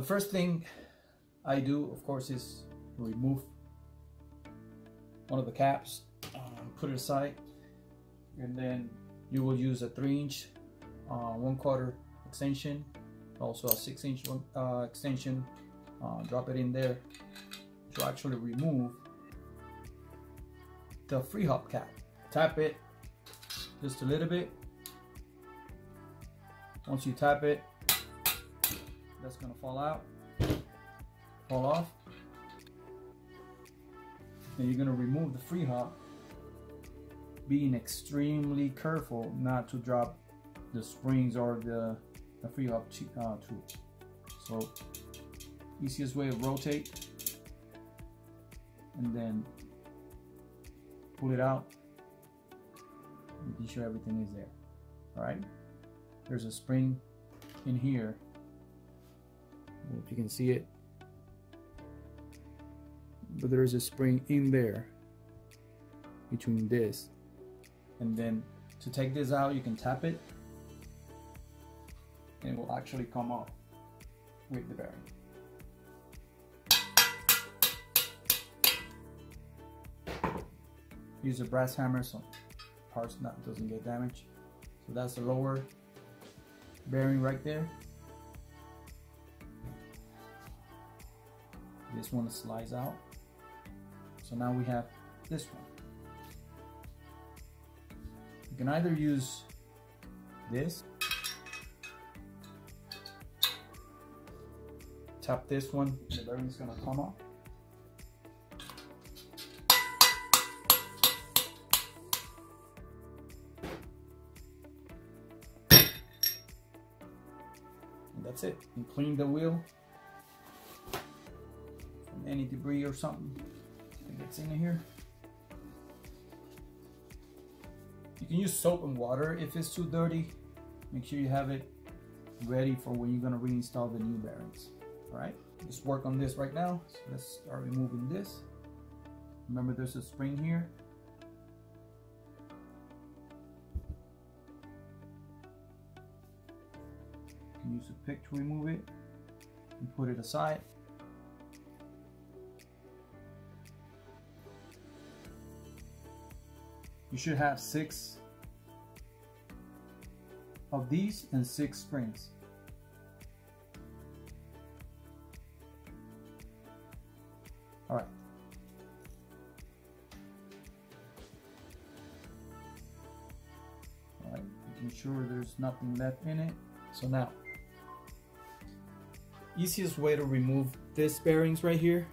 the first thing I do, of course, is remove one of the caps, put it aside, and then you will use a 3-inch 1/4 extension, also a 6-inch extension. Drop it in there to actually remove the free hub cap. Tap it just a little bit. Once you tap it, that's gonna fall off. Then you're gonna remove the free hub, being extremely careful not to drop the springs or the free hub tool. So easiest way of rotate, and then pull it out, making sure everything is there. All right, there's a spring in here. If you can see it, but there is a spring in there between this, and then to take this out, you can tap it and it will actually come up with the bearing. Use a brass hammer so parts doesn't get damaged. So that's the lower bearing right there. This one slides out. So now we have this one. You can either use this, tap this one, the bearing is gonna come off. And that's it. You clean the wheel from any debris or something that gets in here. You can use soap and water if it's too dirty. Make sure you have it ready for when you're gonna reinstall the new bearings. All right, let's work on this right now. So let's start removing this. Remember, there's a spring here. You can use a pick to remove it and put it aside. You should have 6 of these and 6 springs. All right. All right, making sure there's nothing left in it. So now, easiest way to remove these bearings right here.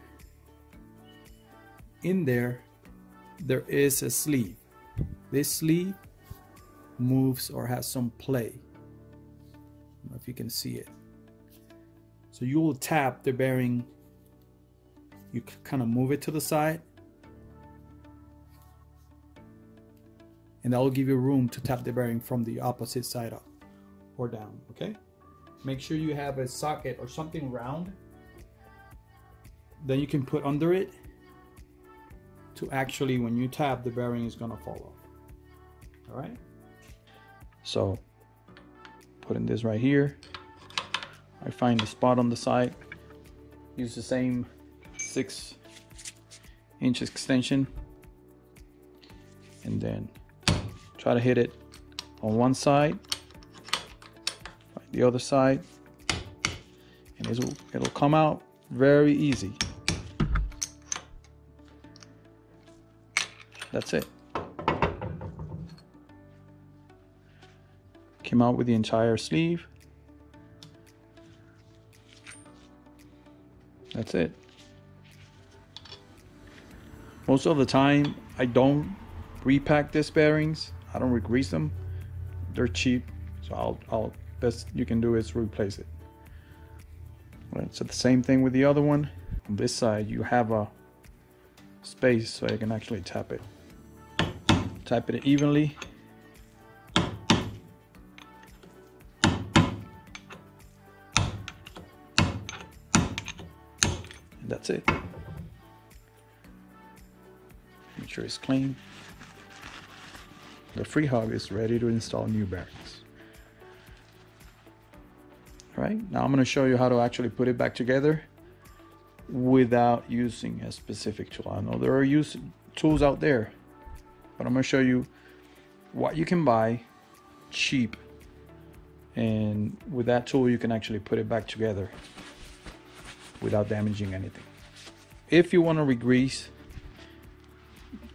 In there is a sleeve. This sleeve moves or has some play. I don't know if you can see it. So you will tap the bearing. You kind of move it to the side, and that will give you room to tap the bearing from the opposite side up or down. Okay, make sure you have a socket or something round, then you can put under it to actually, when you tap, the bearing is gonna fall off. All right, so putting this right here, I find the spot on the side, use the same 6-inch extension, and then try to hit it on one side, find the other side, and it'll come out very easy. That's it. Came out with the entire sleeve. That's it. Most of the time, I don't repack these bearings. I don't re-grease them. They're cheap, so I'll best you can do is replace it. All right, so the same thing with the other one. On this side, you have a space so you can actually tap it. Tap it evenly. And that's it. Make sure it's clean. The free hub is ready to install new bearings. right? Now I'm going to show you how to actually put it back together without using a specific tool. I know there are tools out there, but I'm going to show you what you can buy cheap, and with that tool you can actually put it back together without damaging anything. If you want to regrease,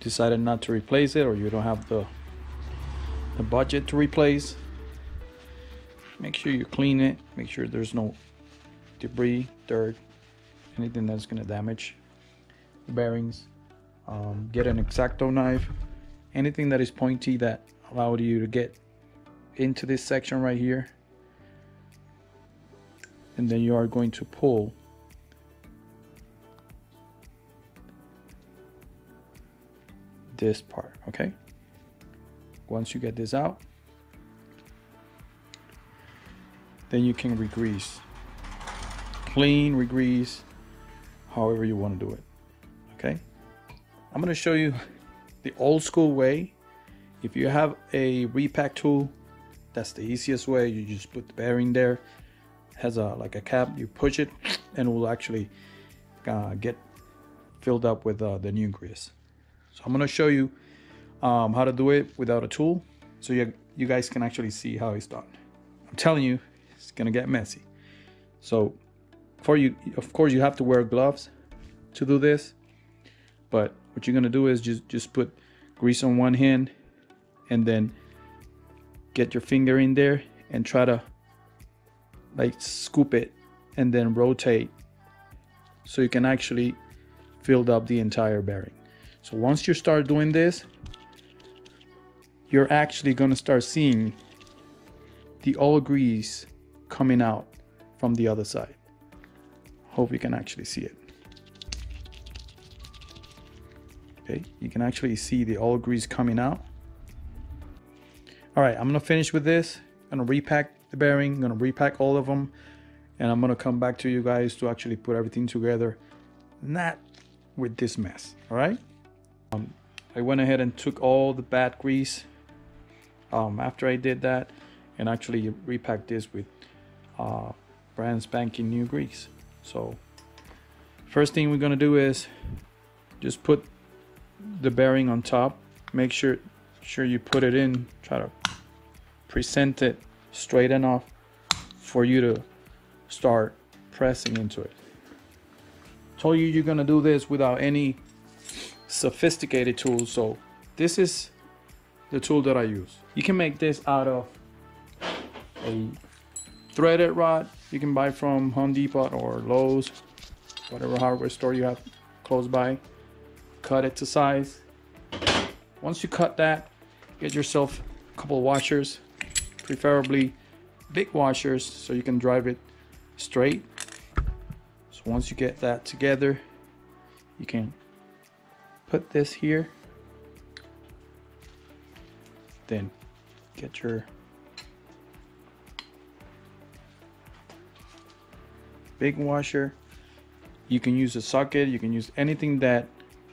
decided not to replace it, or you don't have the budget to replace, make sure you clean it, make sure there's no debris, dirt, anything that's going to damage the bearings. Get an X-Acto knife, anything that is pointy that allowed you to get into this section right here, and then you are going to pull this part. Okay, once you get this out, then you can re-grease, clean, re-grease, however you want to do it. Okay, I'm going to show you the old school way. If you have a repack tool, that's the easiest way. You just put the bearing there, it has like a cap, you push it and it will actually get filled up with the new grease. So I'm going to show you how to do it without a tool, so you guys can actually see how it's done. I'm telling you, it's going to get messy. So for you, of course, you have to wear gloves to do this, but what you're going to do is just put grease on one hand and then get your finger in there and try to like scoop it and then rotate so you can actually fill up the entire bearing. So once you start doing this, you're actually going to start seeing the old grease coming out from the other side. Hope you can actually see it. Okay, you can actually see the old grease coming out. All right, I'm gonna finish with this. I'm gonna repack the bearing, I'm gonna repack all of them, and I'm gonna come back to you guys to actually put everything together, not with this mess. All right, I went ahead and took all the bad grease after I did that, and actually repacked this with brand spanking new grease. So first thing we're gonna do is just put the bearing on top. Make sure you put it in, try to present it straight enough for you to start pressing into it. Told you you're gonna do this without any sophisticated tools, so this is the tool that I use. You can make this out of a threaded rod you can buy from Home Depot or Lowe's, whatever hardware store you have close by. Cut it to size. Once you cut that, get yourself a couple of washers, preferably big washers, so you can drive it straight. So once you get that together, you can put this here, then get your big washer. You can use a socket, you can use anything that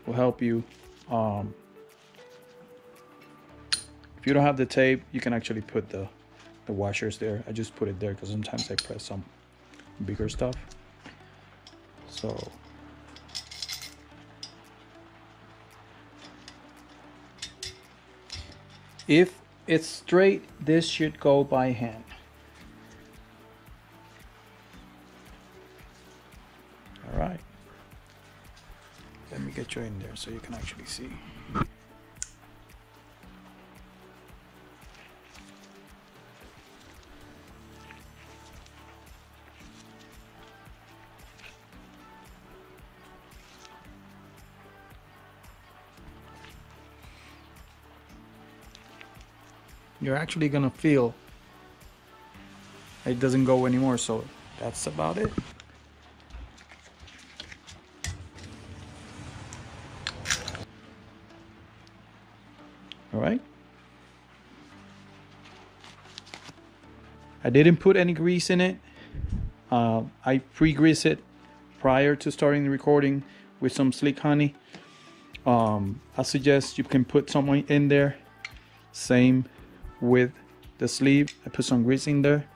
will help you. If you don't have the tape, you can actually put the washers there. I just put it there because sometimes I press some bigger stuff. So if it's straight, this should go by hand. All right, let me get you in there so you can actually see. You're actually gonna feel it doesn't go anymore, so that's about it. All right, I didn't put any grease in it. I pre-grease it prior to starting the recording with some slick honey. I suggest you can put something in there, same with the sleeve. I put some grease in there,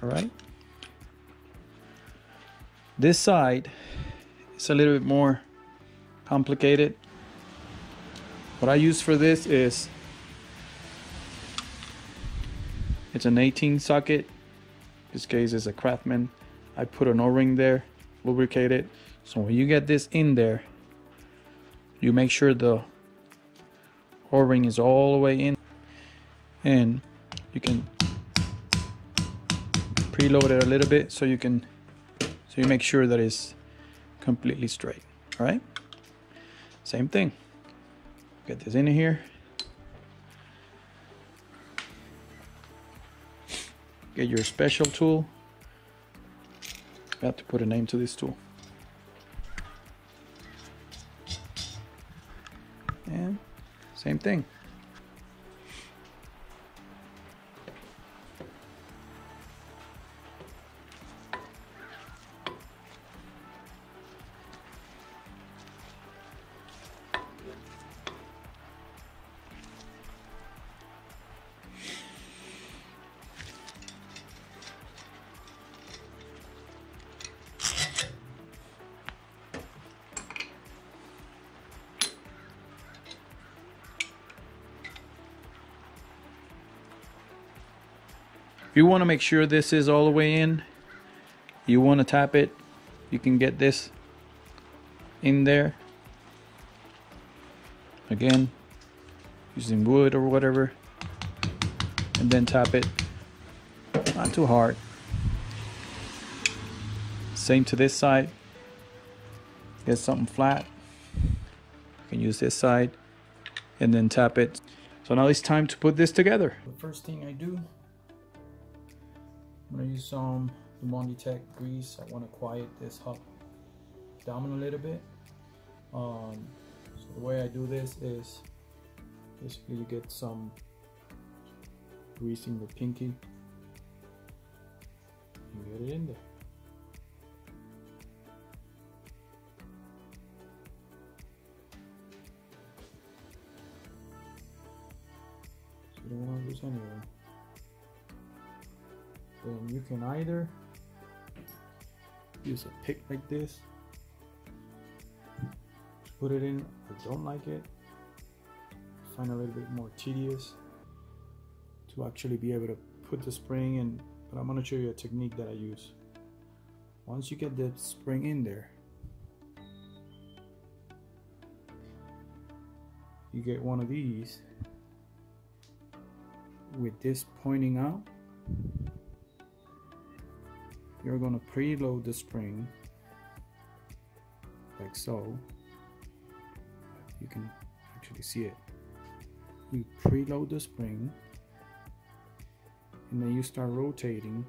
All right. This side is a little bit more complicated. What I use for this is it's an 18 socket. In this case, it's a Craftsman. I put an O-ring there, lubricate it. So when you get this in there, you make sure the O-ring is all the way in, and you can preload it a little bit so you can, so you make sure that it's completely straight. All right, same thing. Get this in here. Get your special tool. You have to put a name to this tool. And same thing. You want to make sure this is all the way in. You want to tap it. You can get this in there again using wood or whatever, and then tap it, not too hard. Same to this side. Get something flat. You can use this side and then tap it. So now it's time to put this together. The first thing I do, I'm going to use some Dumonde Tech grease. I want to quiet this hub down a little bit. So the way I do this is basically you get some grease in your pinky and get it in there. So you don't want to lose anything. And you can either use a pick like this, put it in. If you don't like it, find a little bit more tedious to actually be able to put the spring in, but I'm going to show you a technique that I use. Once you get the spring in there, you get one of these with this pointing out. You're going to preload the spring like so. You can actually see it. You preload the spring and then you start rotating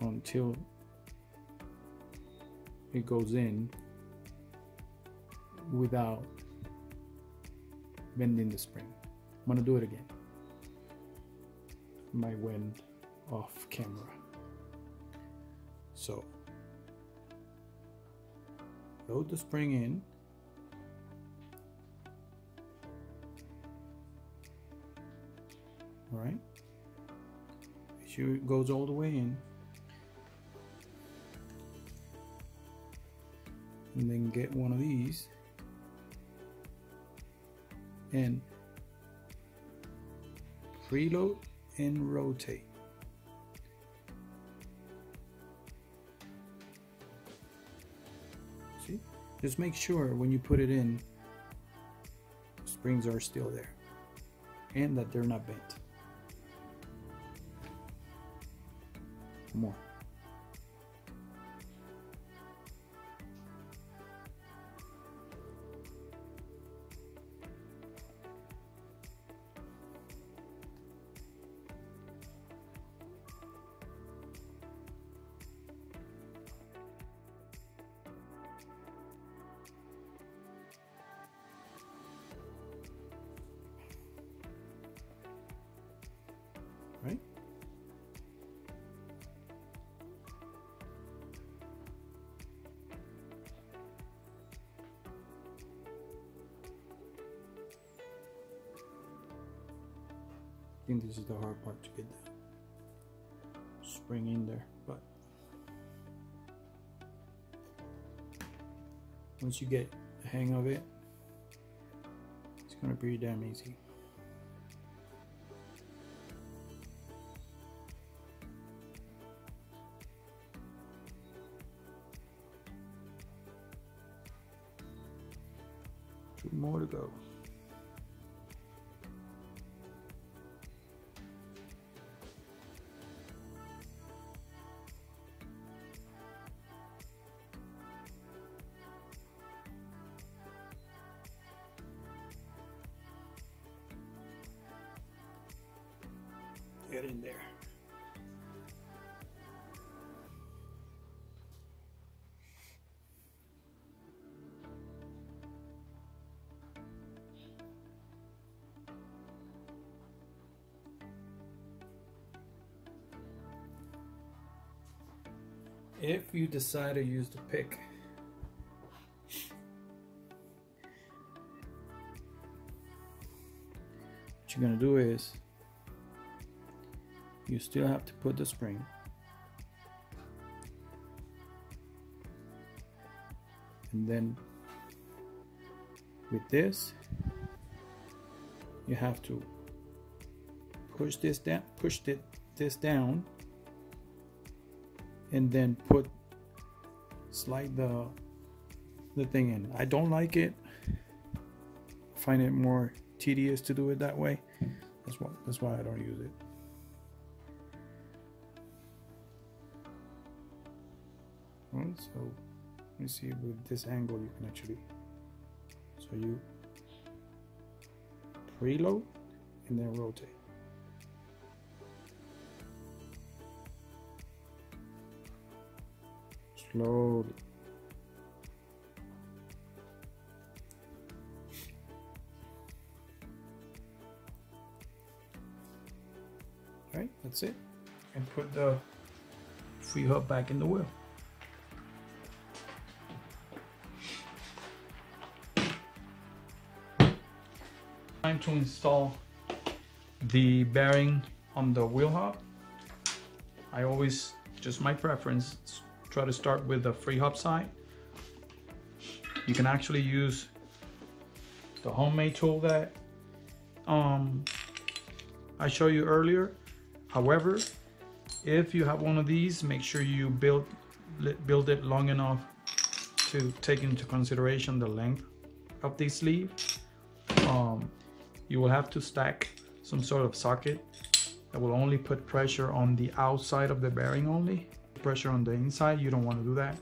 until it goes in without bending the spring. I'm going to do it again. My wind off camera. So load the spring in, all right? Make sure it goes all the way in, and then get one of these and preload and rotate. See? Just make sure when you put it in, the springs are still there and that they're not bent. More. I think this is the hard part, to get the spring in there, but once you get the hang of it, it's gonna be pretty damn easy. Two more to go. Get in there. If you decide to use the pick, what you're gonna do is you still have to put the spring and then with this you have to push this down, push this down and then slide the thing in. I don't like it. I find it more tedious to do it that way. That's why I don't use it. So let me see with this angle you can actually, so you preload and then rotate. Slowly. Alright, that's it. And put the free hub back in the wheel. Time to install the bearing on the wheel hub. I always, just my preference, try to start with the free hub side. You can actually use the homemade tool that I showed you earlier. However, if you have one of these, make sure you build it long enough to take into consideration the length of the sleeve. You will have to stack some sort of socket that will only put pressure on the outside of the bearing only. Pressure on the inside, you don't want to do that.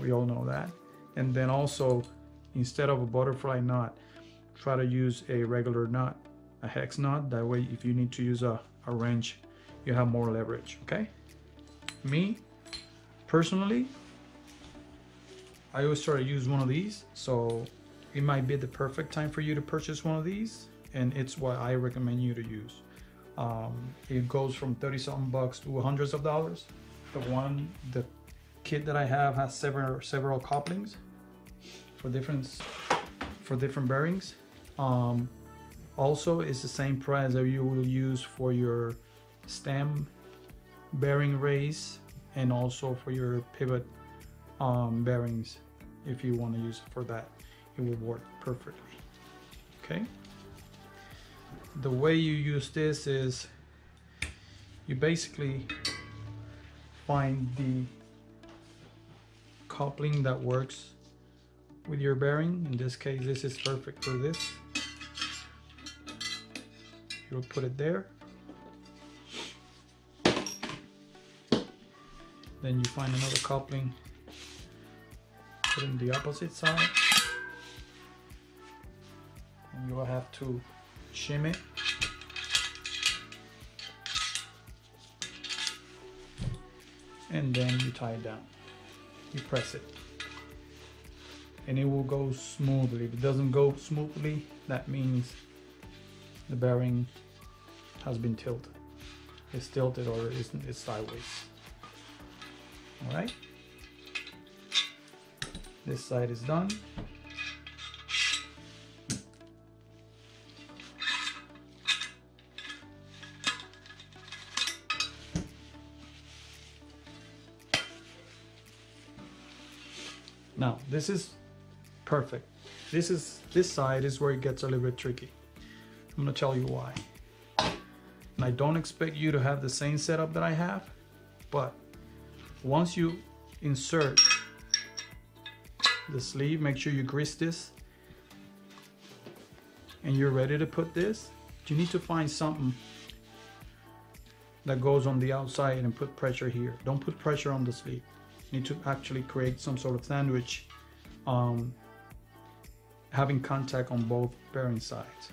We all know that. And then also, instead of a butterfly nut, try to use a regular nut, a hex nut. That way, if you need to use a wrench, you have more leverage, okay? Me, personally, I always try to use one of these, so it might be the perfect time for you to purchase one of these, and it's what I recommend you to use. It goes from 30-something bucks to hundreds of dollars. The kit that I have has several couplings for different bearings. Also, it's the same price that you will use for your stem bearing raise and also for your pivot bearings. If you want to use it for that, it will work perfectly. Okay, the way you use this is you basically find the coupling that works with your bearing. In this case, this is perfect for this. You'll put it there, then you find another coupling, put it in the opposite side. You will have to shim it. And then you tie it down. You press it. And it will go smoothly. If it doesn't go smoothly, that means the bearing has been tilted. It's tilted or it's sideways. Alright. This side is done. Now this is perfect. This side is where it gets a little bit tricky. I'm gonna tell you why. And I don't expect you to have the same setup that I have, but once you insert the sleeve, make sure you grease this and you're ready to put this, you need to find something that goes on the outside and put pressure here. Don't put pressure on the sleeve. You need to actually create some sort of sandwich, having contact on both bearing sides.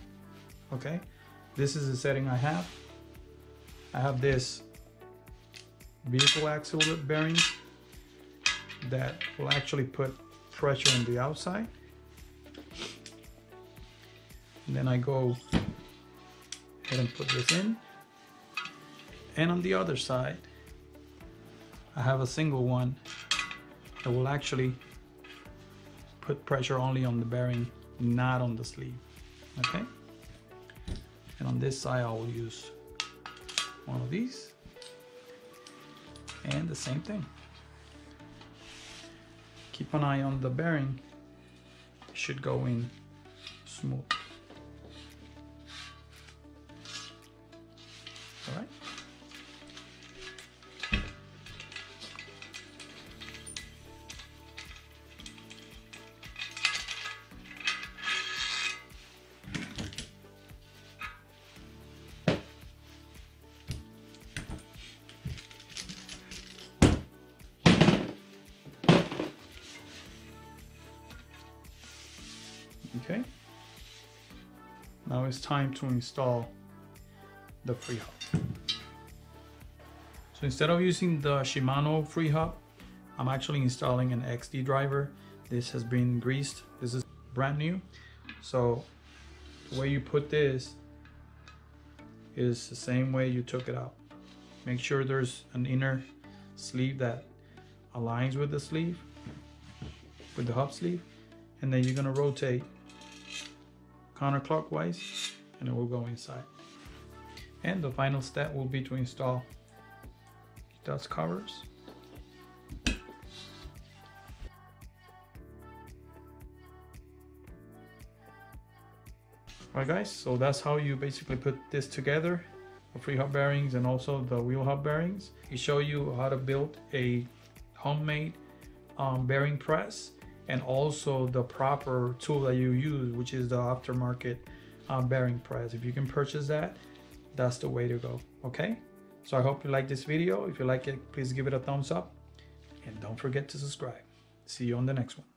Okay, this is the setting I have. I have this vehicle axle bearings that will actually put pressure on the outside. And then I go ahead and put this in. And on the other side, I have a single one that will actually put pressure only on the bearing, not on the sleeve, okay? And on this side, I will use one of these. And the same thing. Keep an eye on the bearing. It should go in smooth. All right. Okay, now it's time to install the free hub. So instead of using the Shimano free hub, I'm actually installing an XD driver. This has been greased. This is brand new. So the way you put this is the same way you took it out. Make sure there's an inner sleeve that aligns with the sleeve, with the hub sleeve, and then you're gonna rotate counterclockwise and it will go inside. And the final step will be to install dust covers. Alright guys, so that's how you basically put this together, the free hub bearings and also the wheel hub bearings. We show you how to build a homemade bearing press and also the proper tool that you use, which is the aftermarket bearing press. If you can purchase that, that's the way to go, okay? So I hope you like this video. If you like it, please give it a thumbs up and don't forget to subscribe. See you on the next one.